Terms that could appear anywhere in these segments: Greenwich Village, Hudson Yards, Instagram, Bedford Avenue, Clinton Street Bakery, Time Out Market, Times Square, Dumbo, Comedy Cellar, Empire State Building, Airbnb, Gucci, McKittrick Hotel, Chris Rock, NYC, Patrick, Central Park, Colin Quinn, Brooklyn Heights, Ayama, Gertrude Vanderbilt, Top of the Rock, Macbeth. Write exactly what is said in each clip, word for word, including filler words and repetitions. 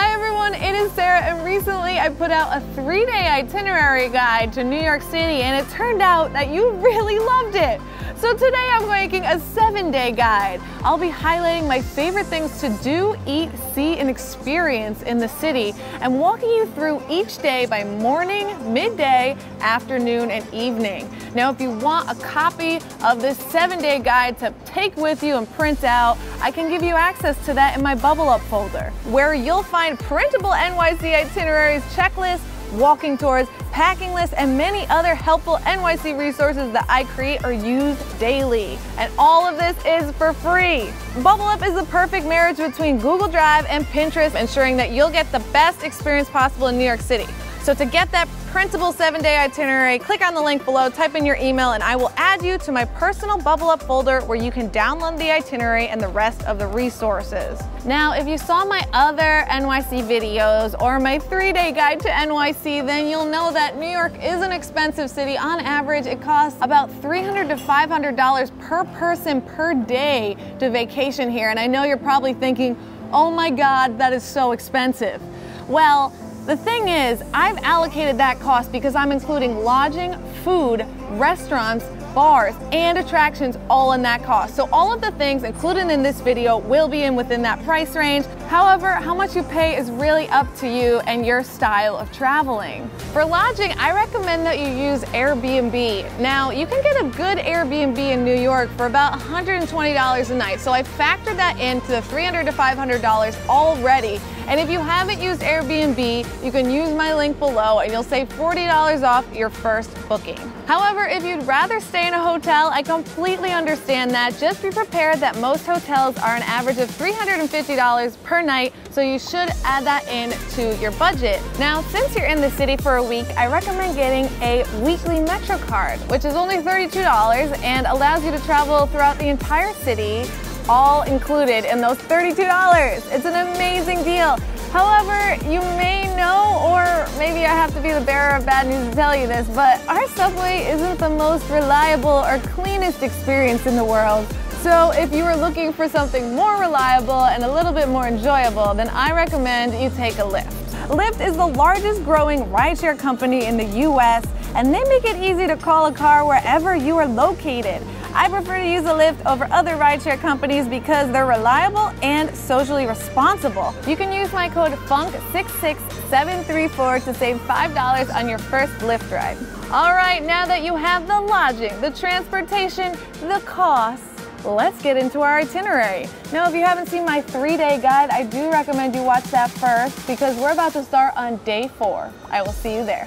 Hi everyone, it is Sarah, and recently I put out a three-day itinerary guide to New York City, and it turned out that you really loved it. So today I'm making a seven-day guide. I'll be highlighting my favorite things to do, eat, see, and experience in the city, and walking you through each day by morning, midday, afternoon, and evening. Now, if you want a copy of this seven-day guide to take with you and print out, I can give you access to that in my Bublup folder, where you'll find printable N Y C itineraries, checklists, walking tours, packing lists, and many other helpful N Y C resources that I create or use daily. And all of this is for free. Bublup is the perfect marriage between Google Drive and Pinterest, ensuring that you'll get the best experience possible in New York City. So to get that printable seven-day itinerary, click on the link below, type in your email, and I will add you to my personal Bublup folder where you can download the itinerary and the rest of the resources. Now, if you saw my other N Y C videos or my three-day guide to N Y C, then you'll know that New York is an expensive city. On average, it costs about three hundred to five hundred dollars per person per day to vacation here. And I know you're probably thinking, oh my God, that is so expensive. Well, the thing is, I've allocated that cost because I'm including lodging, food, restaurants, bars, and attractions all in that cost. So all of the things included in this video will be in within that price range. However, how much you pay is really up to you and your style of traveling. For lodging, I recommend that you use Airbnb. Now, you can get a good Airbnb in New York for about one hundred twenty dollars a night. So I factored that into the three hundred to five hundred dollars already. And if you haven't used Airbnb, you can use my link below and you'll save forty dollars off your first booking. However, if you'd rather stay in a hotel, I completely understand that. Just be prepared that most hotels are an average of three hundred fifty dollars per night, so you should add that in to your budget. Now, since you're in the city for a week, I recommend getting a weekly Metro card, which is only thirty-two dollars and allows you to travel throughout the entire city, all included in those thirty-two dollars. It's an amazing deal. However, you may know, or maybe I have to be the bearer of bad news to tell you this, but our subway isn't the most reliable or cleanest experience in the world. So if you are looking for something more reliable and a little bit more enjoyable, then I recommend you take a Lyft. Lyft is the largest growing rideshare company in the U S, and they make it easy to call a car wherever you are located. I prefer to use a Lyft over other rideshare companies because they're reliable and socially responsible. You can use my code funk six six seven three four to save five dollars on your first Lyft ride. All right, now that you have the lodging, the transportation, the cost, let's get into our itinerary. Now, if you haven't seen my three-day guide, I do recommend you watch that first because we're about to start on day four. I will see you there.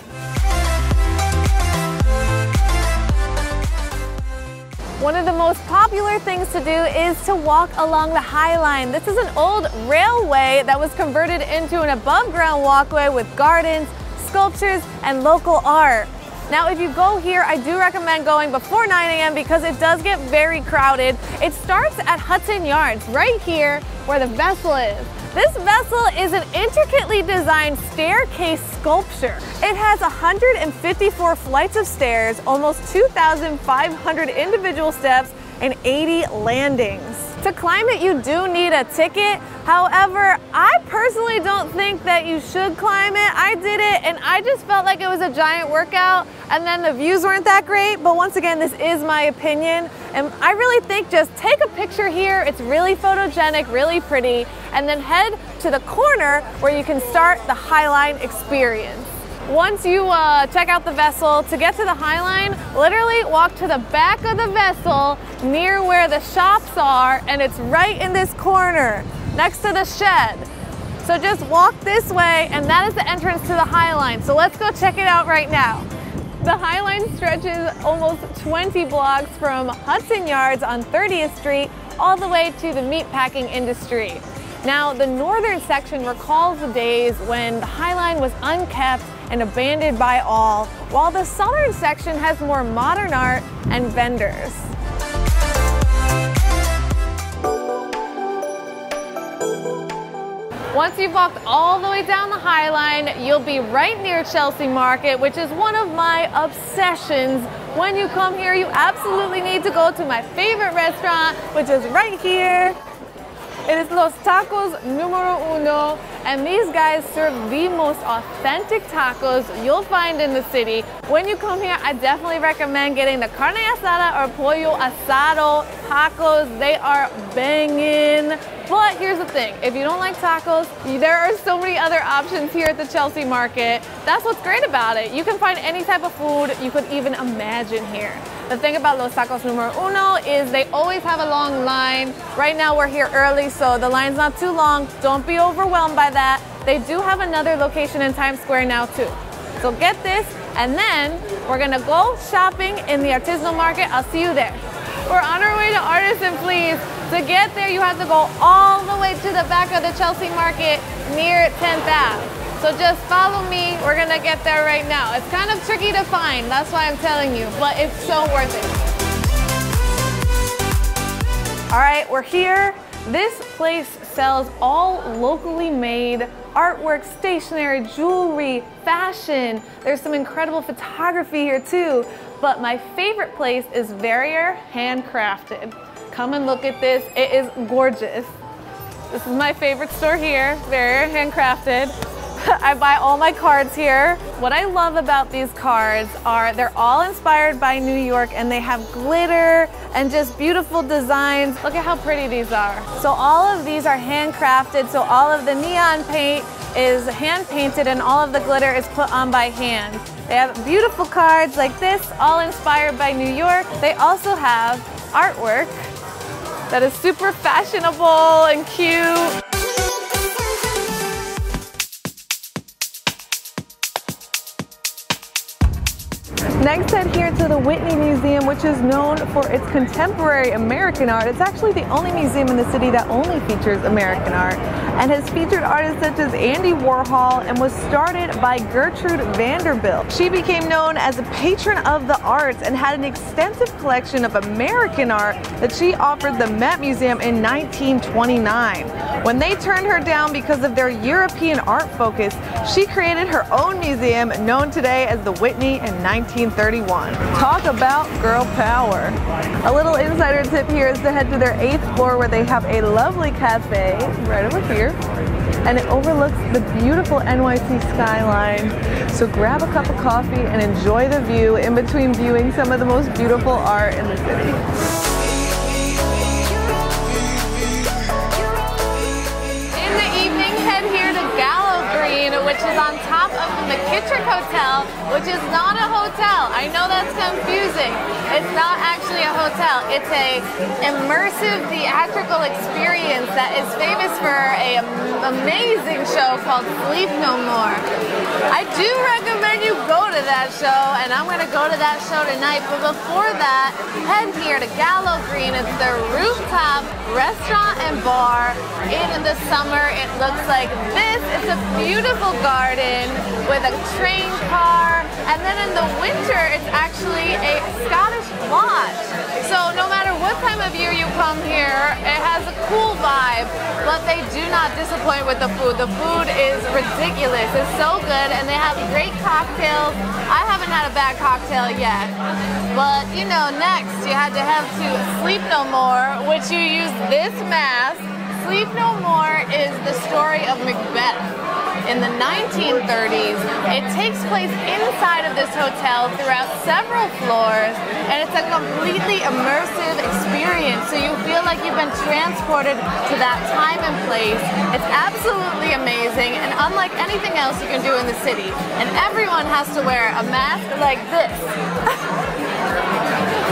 One of the most popular things to do is to walk along the High Line. This is an old railway that was converted into an above-ground walkway with gardens, sculptures, and local art. Now, if you go here, I do recommend going before nine A M because it does get very crowded. It starts at Hudson Yards, right here where the vessel is. This vessel is an intricately designed staircase sculpture. It has one hundred fifty-four flights of stairs, almost two thousand five hundred individual steps, and eighty landings. To climb it, you do need a ticket. However, I personally don't think that you should climb it. I did it and I just felt like it was a giant workout, and then the views weren't that great. But once again, this is my opinion. And I really think just take a picture here. It's really photogenic, really pretty, and then head to the corner where you can start the High Line experience. Once you uh, check out the vessel, to get to the High Line, literally walk to the back of the vessel near where the shops are, and it's right in this corner next to the shed. So just walk this way, and that is the entrance to the High Line. So let's go check it out right now. The High Line stretches almost twenty blocks from Hudson Yards on thirtieth street all the way to the meatpacking industry. Now, the northern section recalls the days when the High Line was unkept and abandoned by all, while the southern section has more modern art and vendors. Once you've walked all the way down the High Line, you'll be right near Chelsea Market, which is one of my obsessions. When you come here, you absolutely need to go to my favorite restaurant, which is right here. It is Los Tacos Numero Uno, and these guys serve the most authentic tacos you'll find in the city. When you come here, I definitely recommend getting the carne asada or pollo asado tacos. They are banging. But here's the thing, if you don't like tacos, there are so many other options here at the Chelsea Market. That's what's great about it. You can find any type of food you could even imagine here. The thing about Los Tacos Numero Uno is they always have a long line. Right now we're here early, so the line's not too long. Don't be overwhelmed by that. They do have another location in Times Square now too. So get this, and then we're gonna go shopping in the artisanal market. I'll see you there. We're on our way to Artisan Flea. To get there, you have to go all the way to the back of the Chelsea Market near tenth avenue. So just follow me, we're gonna get there right now. It's kind of tricky to find, that's why I'm telling you, but it's so worth it. All right, we're here. This place sells all locally made artwork, stationery, jewelry, fashion. There's some incredible photography here too, but my favorite place is Varrier Handcrafted. Come and look at this, it is gorgeous. This is my favorite store here, Varrier Handcrafted. I buy all my cards here. What I love about these cards are they're all inspired by New York, and they have glitter and just beautiful designs. Look at how pretty these are. So all of these are handcrafted, so all of the neon paint is hand painted and all of the glitter is put on by hand. They have beautiful cards like this, all inspired by New York. They also have artwork that is super fashionable and cute. Next, head here to the Whitney Museum, which is known for its contemporary American art. It's actually the only museum in the city that only features American art, and has featured artists such as Andy Warhol, and was started by Gertrude Vanderbilt. She became known as a patron of the arts and had an extensive collection of American art that she offered the Met Museum in nineteen twenty-nine. When they turned her down because of their European art focus, she created her own museum known today as the Whitney in nineteen thirty-one. Talk about girl power. A little insider tip here is to head to their eighth floor, where they have a lovely cafe right over here. And it overlooks the beautiful N Y C skyline. So grab a cup of coffee and enjoy the view in between viewing some of the most beautiful art in the city. Which is on top of the McKittrick Hotel, which is not a hotel. I know that's confusing. It's not actually a hotel. It's a immersive theatrical experience that is famous for an amazing show called Sleep No More. I do recommend you go to that show, and I'm gonna go to that show tonight, but before that, head here to Gallow Green. It's their rooftop restaurant and bar. In the summer, it looks like this. It's a beautiful garden with a train car, and then in the winter it's actually a Scottish lodge. So no matter what time of year you come here, it has a cool vibe, but they do not disappoint with the food. The food is ridiculous, it's so good, and they have great cocktails. I haven't had a bad cocktail yet, but you know, next you had to have to Sleep No More, which you use this mask. Sleep No More is the story of Macbeth. In the nineteen thirties, it takes place inside of this hotel throughout several floors, and it's a completely immersive experience, so you feel like you've been transported to that time and place. It's absolutely amazing, and unlike anything else you can do in the city, and everyone has to wear a mask like this.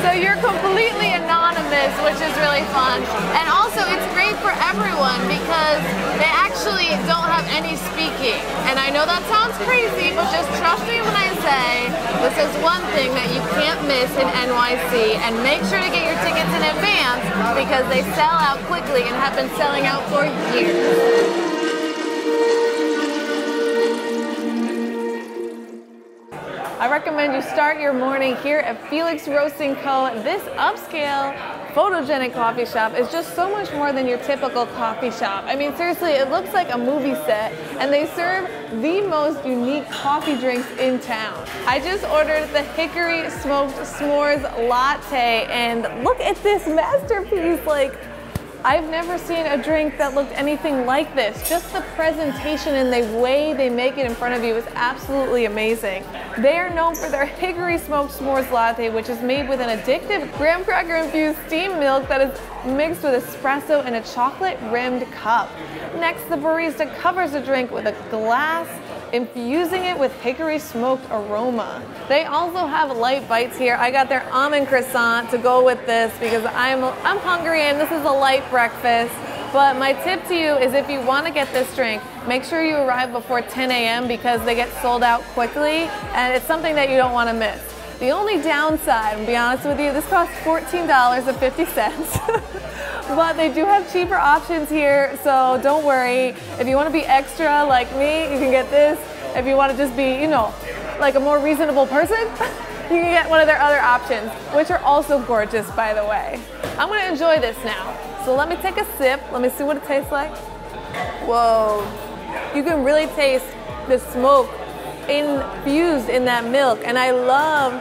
So you're completely anonymous, which is really fun, and also it's great for everyone because they actually don't have any speaking. And I know that sounds crazy, but just trust me when I say this is one thing that you can't miss in N Y C, and make sure to get your tickets in advance because they sell out quickly and have been selling out for years. I recommend you start your morning here at Felix Roasting Co. This upscale, photogenic coffee shop is just so much more than your typical coffee shop. I mean, seriously, it looks like a movie set, and they serve the most unique coffee drinks in town. I just ordered the Hickory Smoked S'mores Latte, and look at this masterpiece. Like, I've never seen a drink that looked anything like this. Just the presentation and the way they make it in front of you is absolutely amazing. They are known for their hickory smoked s'mores latte, which is made with an addictive graham cracker infused steamed milk that is mixed with espresso in a chocolate rimmed cup. Next, the barista covers the drink with a glass, infusing it with hickory smoked aroma. They also have light bites here. I got their almond croissant to go with this because I'm, I'm hungry and this is a light breakfast. But my tip to you is if you want to get this drink, make sure you arrive before ten A M because they get sold out quickly and it's something that you don't want to miss. The only downside, I'm gonna be honest with you, this costs fourteen dollars and fifty cents. But they do have cheaper options here, so don't worry. If you want to be extra like me, you can get this. If you want to just be, you know, like a more reasonable person, you can get one of their other options, which are also gorgeous, by the way. I'm going to enjoy this now. So let me take a sip. Let me see what it tastes like. Whoa. You can really taste the smoke infused in that milk, and I love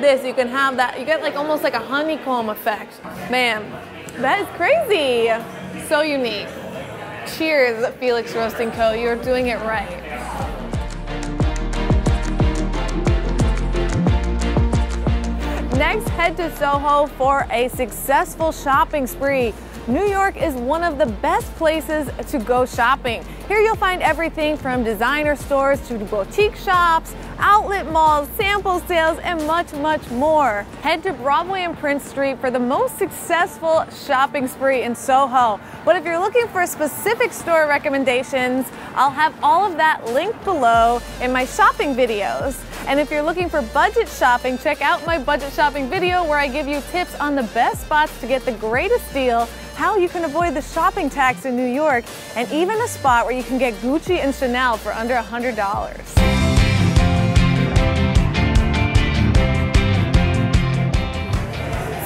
this. You can have that, you get like almost like a honeycomb effect. Man, that is crazy. So unique. Cheers, Felix Roasting Co. You're doing it right. Next, head to Soho for a successful shopping spree. New York is one of the best places to go shopping. Here you'll find everything from designer stores to boutique shops, outlet malls, sample sales, and much, much more. Head to Broadway and Prince Street for the most successful shopping spree in Soho. But if you're looking for specific store recommendations, I'll have all of that linked below in my shopping videos. And if you're looking for budget shopping, check out my budget shopping video where I give you tips on the best spots to get the greatest deal, how you can avoid the shopping tax in New York, and even a spot where you can get Gucci and Chanel for under one hundred dollars.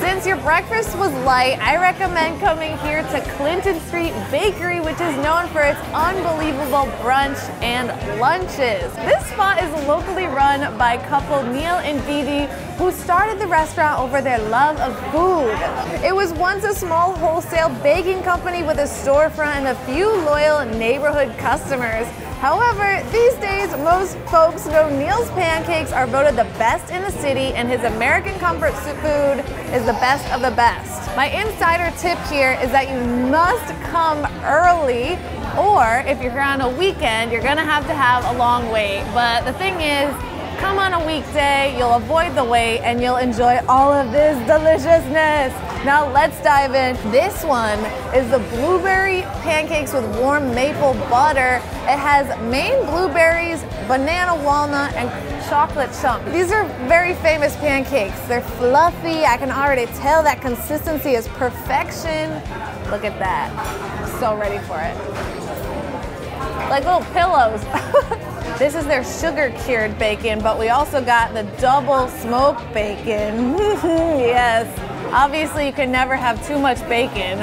Since your breakfast was light, I recommend coming here to Clinton Street Bakery, which is known for its unbelievable brunch and lunches. This spot is locally run by couple Neil and Dee Dee, who started the restaurant over their love of food. It was once a small wholesale baking company with a storefront and a few loyal neighborhood customers. However, these days, most folks know Neil's pancakes are voted the best in the city and his American comfort food is the best of the best. My insider tip here is that you must come early, or if you're on a weekend, you're gonna have to have a long wait. But the thing is, come on a weekday, you'll avoid the wait and you'll enjoy all of this deliciousness. Now let's dive in. This one is the blueberry pancakes with warm maple butter. It has Maine blueberries, banana walnut, and chocolate chunk. These are very famous pancakes. They're fluffy. I can already tell that consistency is perfection. Look at that. I'm so ready for it. Like little pillows. This is their sugar cured bacon, but we also got the double smoked bacon. Yes, obviously you can never have too much bacon.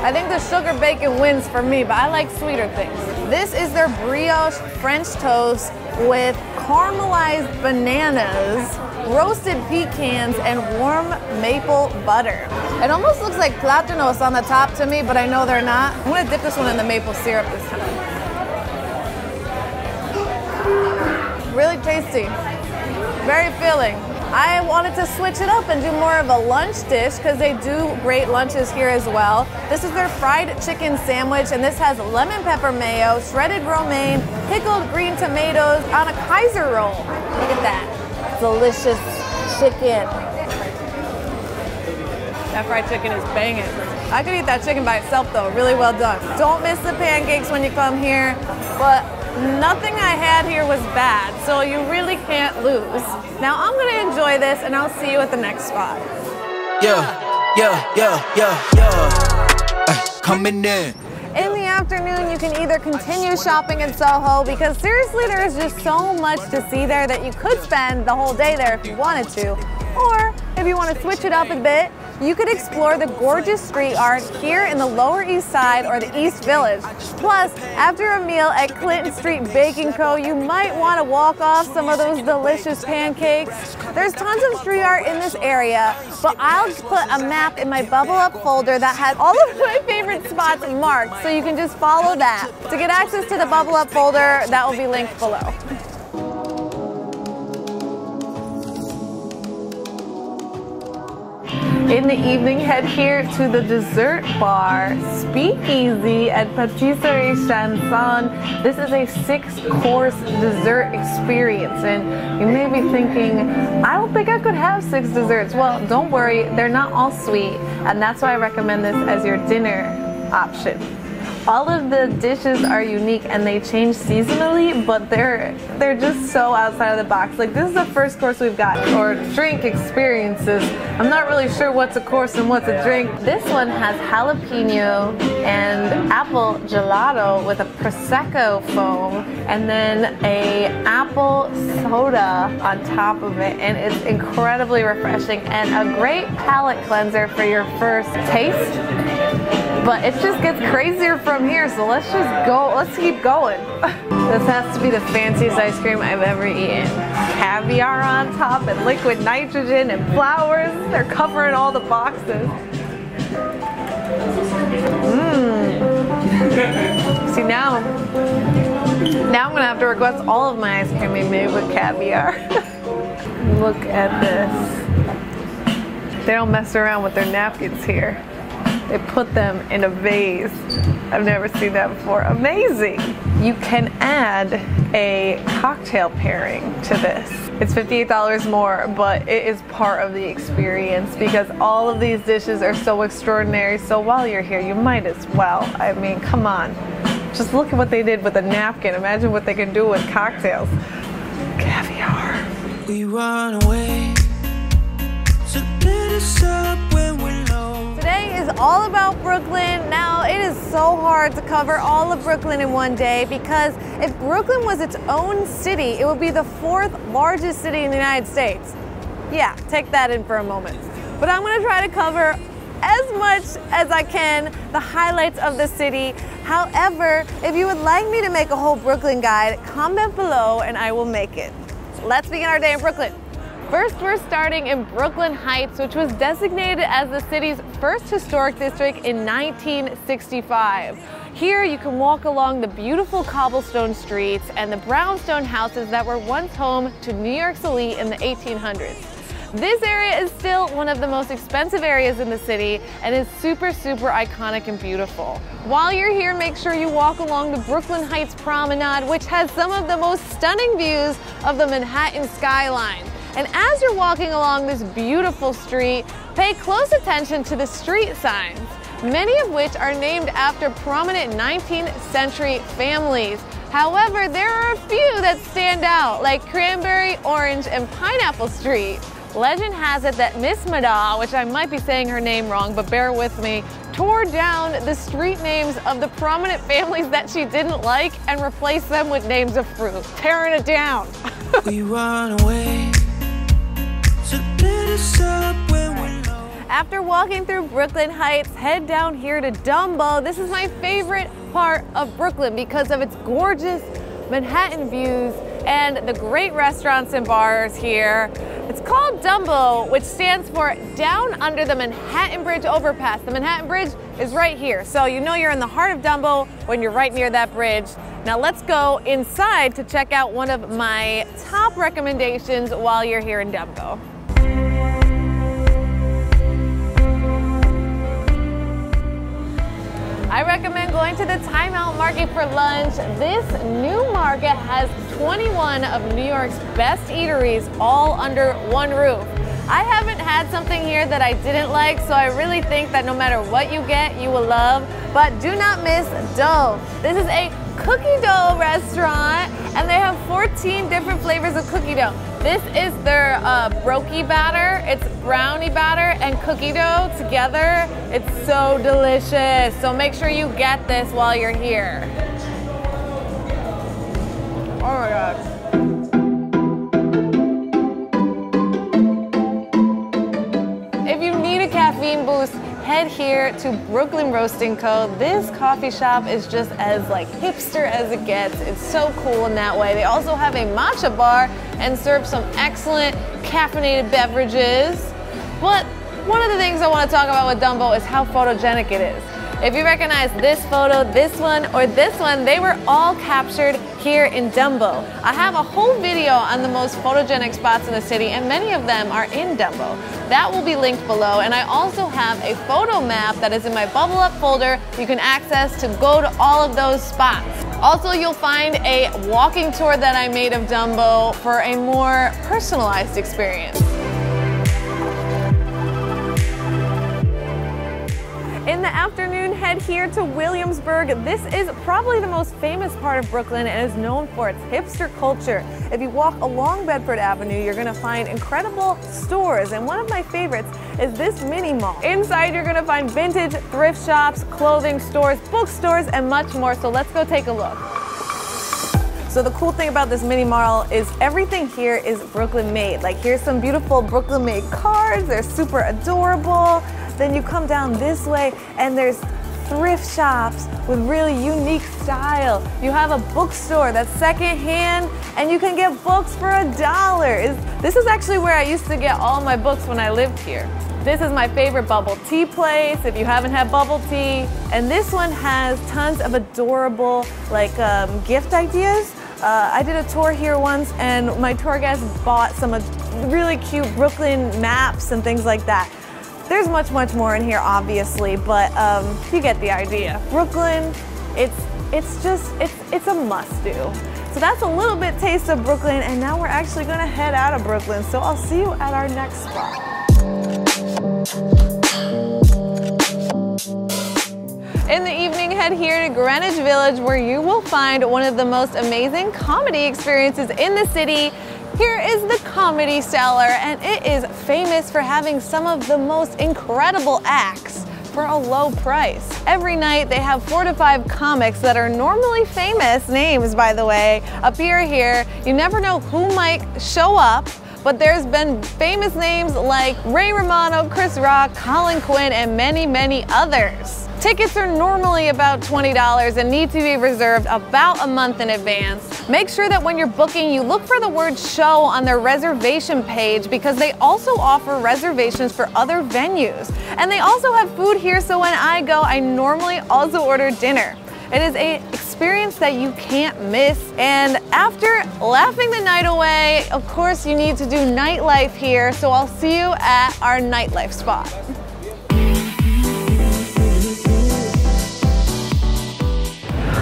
I think the sugar bacon wins for me, but I like sweeter things. This is their brioche French toast with caramelized bananas, roasted pecans, and warm maple butter. It almost looks like plátanos on the top to me, but I know they're not. I'm gonna dip this one in the maple syrup this time. Really tasty, very filling. I wanted to switch it up and do more of a lunch dish because they do great lunches here as well. This is their fried chicken sandwich, and this has lemon pepper mayo, shredded romaine, pickled green tomatoes on a Kaiser roll. Look at that, delicious chicken. That fried chicken is banging. I could eat that chicken by itself though, really well done. Don't miss the pancakes when you come here, but nothing I had here was bad, so you really can't lose. Now I'm gonna enjoy this and I'll see you at the next spot. Yeah, yeah, yeah, yeah, yeah. Uh, coming in. In the afternoon, you can either continue shopping in Soho because seriously, there is just so much to see there that you could spend the whole day there if you wanted to, or If you want to switch it up a bit, you could explore the gorgeous street art here in the Lower East Side or the East Village. Plus, after a meal at Clinton Street Baking Co, you might want to walk off some of those delicious pancakes. There's tons of street art in this area, but I'll put a map in my Bublup folder that has all of my favorite spots marked, so you can just follow that. To get access to the Bublup folder, that will be linked below. In the evening, head here to the dessert bar, Speakeasy at Patisserie Chanson. This is a six-course dessert experience, and you may be thinking, I don't think I could have six desserts. Well, don't worry, they're not all sweet, and that's why I recommend this as your dinner option. All of the dishes are unique and they change seasonally, but they're they're just so outside of the box. Like, this is the first course we've got, or drink experiences. I'm not really sure what's a course and what's a drink. This one has jalapeno and apple gelato with a prosecco foam, and then a apple soda on top of it, and it's incredibly refreshing and a great palate cleanser for your first taste. But it just gets crazier from here, so let's just go, let's keep going. This has to be the fanciest ice cream I've ever eaten. Caviar on top and liquid nitrogen and flowers. They're covering all the boxes. Mmm. See, now, now I'm gonna have to request all of my ice cream made with caviar. Look at this. They don't mess around with their napkins here. They put them in a vase. I've never seen that before. Amazing! You can add a cocktail pairing to this. It's fifty-eight dollars more, but it is part of the experience because all of these dishes are so extraordinary. So while you're here, you might as well. I mean, come on. Just look at what they did with a napkin. Imagine what they can do with cocktails. Caviar. We run away. So let us up when we're low. Today is all about Brooklyn. Now, it is so hard to cover all of Brooklyn in one day because if Brooklyn was its own city, it would be the fourth largest city in the United States. Yeah, take that in for a moment. But I'm gonna try to cover as much as I can the highlights of the city. However, if you would like me to make a whole Brooklyn guide, comment below and I will make it. Let's begin our day in Brooklyn. First, we're starting in Brooklyn Heights, which was designated as the city's first historic district in nineteen sixty-five. Here, you can walk along the beautiful cobblestone streets and the brownstone houses that were once home to New York's elite in the eighteen hundreds. This area is still one of the most expensive areas in the city and is super, super iconic and beautiful. While you're here, make sure you walk along the Brooklyn Heights Promenade, which has some of the most stunning views of the Manhattan skyline. And as you're walking along this beautiful street, pay close attention to the street signs, many of which are named after prominent nineteenth century families. However, there are a few that stand out, like Cranberry, Orange, and Pineapple Street. Legend has it that Miss Mada, which I might be saying her name wrong, but bear with me, tore down the street names of the prominent families that she didn't like and replaced them with names of fruit. Tearing it down. We run away. After walking through Brooklyn Heights, head down here to Dumbo. This is my favorite part of Brooklyn because of its gorgeous Manhattan views and the great restaurants and bars here. It's called Dumbo, which stands for Down Under the Manhattan Bridge Overpass. The Manhattan Bridge is right here, so you know you're in the heart of Dumbo when you're right near that bridge. Now let's go inside to check out one of my top recommendations while you're here in Dumbo. I recommend going to the Time Out Market for lunch. This new market has twenty-one of New York's best eateries all under one roof. I haven't had something here that I didn't like, so I really think that no matter what you get, you will love. But do not miss Dough. This is a cookie dough restaurant, and they have fourteen different flavors of cookie dough. This is their uh, brokey batter, it's brownie batter and cookie dough together. It's so delicious, so make sure you get this while you're here. Oh my God. head here to Brooklyn Roasting Co. This coffee shop is just as like hipster as it gets. It's so cool in that way. They also have a matcha bar and serve some excellent caffeinated beverages. But one of the things I want to talk about with Dumbo is how photogenic it is. If you recognize this photo, this one, or this one, they were all captured here in Dumbo. I have a whole video on the most photogenic spots in the city, and many of them are in Dumbo. That will be linked below, and I also have a photo map that is in my Bublup folder you can access to go to all of those spots. Also, you'll find a walking tour that I made of Dumbo for a more personalized experience. In the afternoon, head here to Williamsburg. This is probably the most famous part of Brooklyn and is known for its hipster culture. If you walk along Bedford Avenue, you're gonna find incredible stores, and one of my favorites is this mini mall. Inside, you're gonna find vintage thrift shops, clothing stores, bookstores, and much more, so let's go take a look. So the cool thing about this mini mall is everything here is Brooklyn made. Like, here's some beautiful Brooklyn made cards. They're super adorable. Then you come down this way and there's thrift shops with really unique style. You have a bookstore that's secondhand and you can get books for a dollar. This is actually where I used to get all my books when I lived here. This is my favorite bubble tea place, if you haven't had bubble tea. And this one has tons of adorable like um, gift ideas. Uh, I did a tour here once and my tour guide bought some really cute Brooklyn maps and things like that. There's much, much more in here, obviously, but um, you get the idea. Brooklyn, it's it's just, it's, it's a must-do. So that's a little bit taste of Brooklyn, and now we're actually gonna head out of Brooklyn, so I'll see you at our next spot. In the evening, head here to Greenwich Village, where you will find one of the most amazing comedy experiences in the city. Here is the Comedy Cellar, and it is famous for having some of the most incredible acts for a low price. Every night, they have four to five comics that are normally famous names, by the way, appear here. You never know who might show up. But there's been famous names like Ray Romano, Chris Rock, Colin Quinn, and many, many others. Tickets are normally about twenty dollars and need to be reserved about a month in advance. Make sure that when you're booking, you look for the word show on their reservation page because they also offer reservations for other venues. And they also have food here, so when I go, I normally also order dinner. It is an experience that you can't miss. And after laughing the night away, of course, you need to do nightlife here. So I'll see you at our nightlife spot.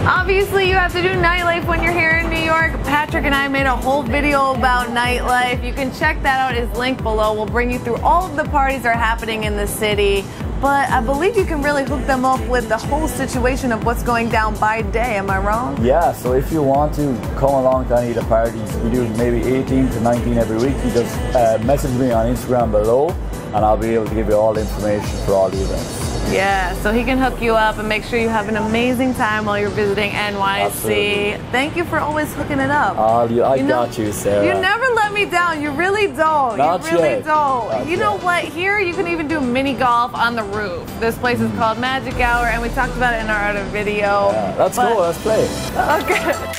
Obviously, you have to do nightlife when you're here in New York. Patrick and I made a whole video about nightlife. You can check that out. It's linked below. We'll bring you through all of the parties that are happening in the city. But I believe you can really hook them up with the whole situation of what's going down by day, am I wrong? Yeah, so if you want to come along to any of the parties, we do maybe eighteen to nineteen every week. You just uh, message me on Instagram below and I'll be able to give you all the information for all the events. Yeah, so he can hook you up and make sure you have an amazing time while you're visiting N Y C. Absolutely. Thank you for always hooking it up. Oh, you, I you know, got you, Sarah. You never let me down. You really don't. Not you really yet. don't. Not you know yet. What? Here you can even do mini golf on the roof. This place is called Magic Hour, and we talked about it in our other video. Yeah, that's but, cool. Let's play. Okay.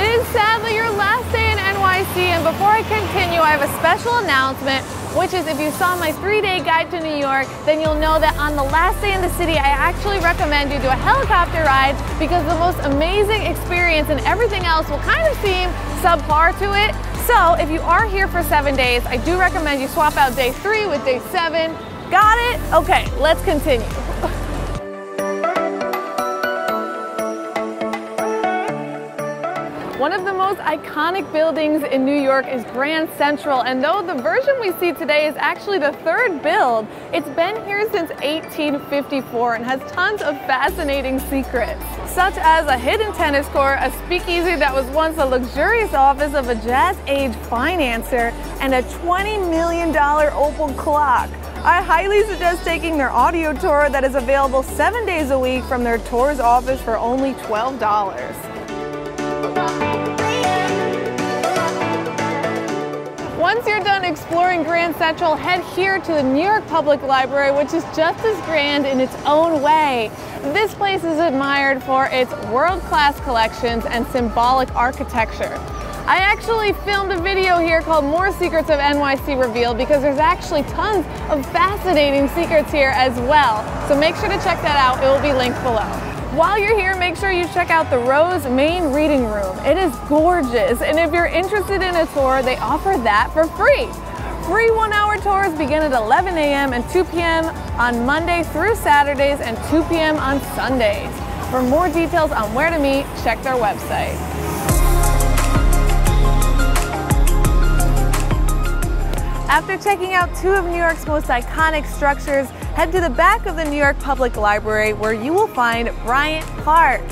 It is sadly your last day in N Y C, and before I continue, I have a special announcement, which is if you saw my three-day guide to New York, then you'll know that on the last day in the city, I actually recommend you do a helicopter ride because the most amazing experience and everything else will kind of seem subpar to it. So if you are here for seven days, I do recommend you swap out day three with day seven. Got it? Okay, let's continue. One of the most iconic buildings in New York is Grand Central, and though the version we see today is actually the third build, it's been here since eighteen fifty-four and has tons of fascinating secrets, such as a hidden tennis court, a speakeasy that was once a luxurious office of a jazz-age financier, and a twenty million dollar opal clock. I highly suggest taking their audio tour that is available seven days a week from their tour's office for only twelve dollars. Once you're done exploring Grand Central, head here to the New York Public Library, which is just as grand in its own way. This place is admired for its world-class collections and symbolic architecture. I actually filmed a video here called More Secrets of N Y C Revealed because there's actually tons of fascinating secrets here as well. So make sure to check that out. It will be linked below. While you're here, make sure you check out the Rose Main Reading Room. It is gorgeous, and if you're interested in a tour, they offer that for free. Free one-hour tours begin at eleven a m and two p m on Monday through Saturdays and two p m on Sundays. For more details on where to meet, check their website. After checking out two of New York's most iconic structures, head to the back of the New York Public Library where you will find Bryant Park.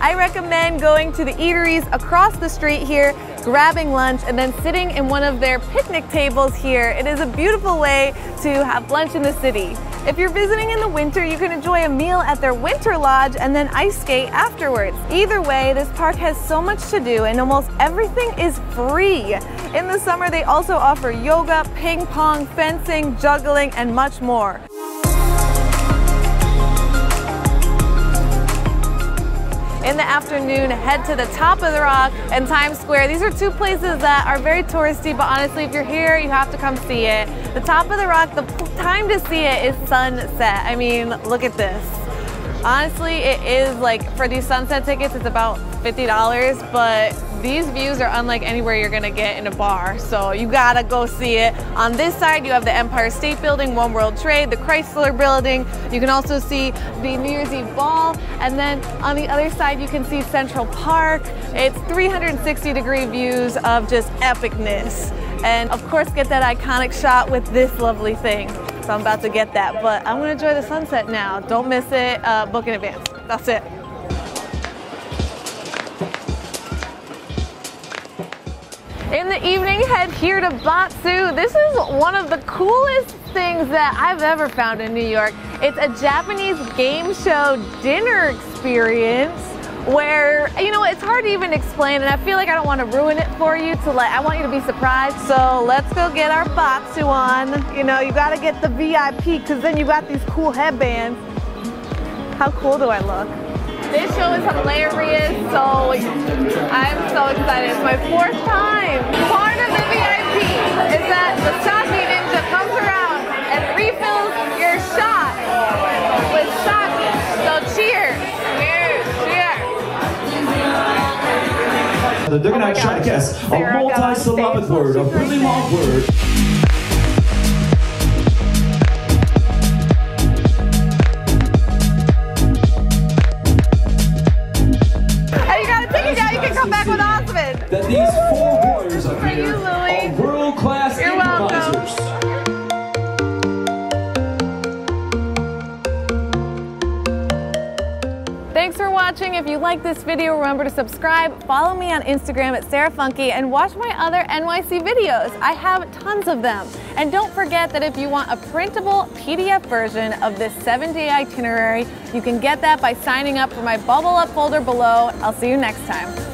I recommend going to the eateries across the street here, grabbing lunch, and then sitting in one of their picnic tables here. It is a beautiful way to have lunch in the city. If you're visiting in the winter, you can enjoy a meal at their winter lodge and then ice skate afterwards. Either way, this park has so much to do and almost everything is free. In the summer, they also offer yoga, ping pong, fencing, juggling, and much more. In the afternoon, head to the Top of the Rock and Times Square. These are two places that are very touristy, but honestly, if you're here, you have to come see it. The Top of the Rock, the time to see it is sunset. I mean, look at this. Honestly, it is like, for these sunset tickets, it's about fifty dollars, but these views are unlike anywhere you're gonna get in a bar, so you gotta go see it. On this side, you have the Empire State Building, One World Trade, the Chrysler Building. You can also see the New Year's Eve Ball, and then on the other side, you can see Central Park. It's three hundred sixty degree views of just epicness. And of course, get that iconic shot with this lovely thing. So I'm about to get that, but I'm gonna enjoy the sunset now. Don't miss it, uh, book in advance, that's it. In the evening, head here to Batsu. This is one of the coolest things that I've ever found in New York. It's a Japanese game show dinner experience where, you know, it's hard to even explain, and I feel like I don't want to ruin it for you to let, I want you to be surprised. So let's go get our Batsu on. You know, you gotta get the V I P because then you got these cool headbands. How cool do I look? This show is hilarious, so I'm so excited. It's my fourth time. Part of the V I P is that the sake ninja comes around and refills your shot with sake. So cheers. Cheers. Cheers. They're going to oh try to guess a multi-syllabic word, a really long word. That these four warriors up here you, are world-class improvisers. Welcome. Thanks for watching. If you like this video, remember to subscribe, follow me on Instagram at sarahfunky, and watch my other N Y C videos. I have tons of them. And don't forget that if you want a printable P D F version of this seven-day itinerary, you can get that by signing up for my Bublup folder below. I'll see you next time.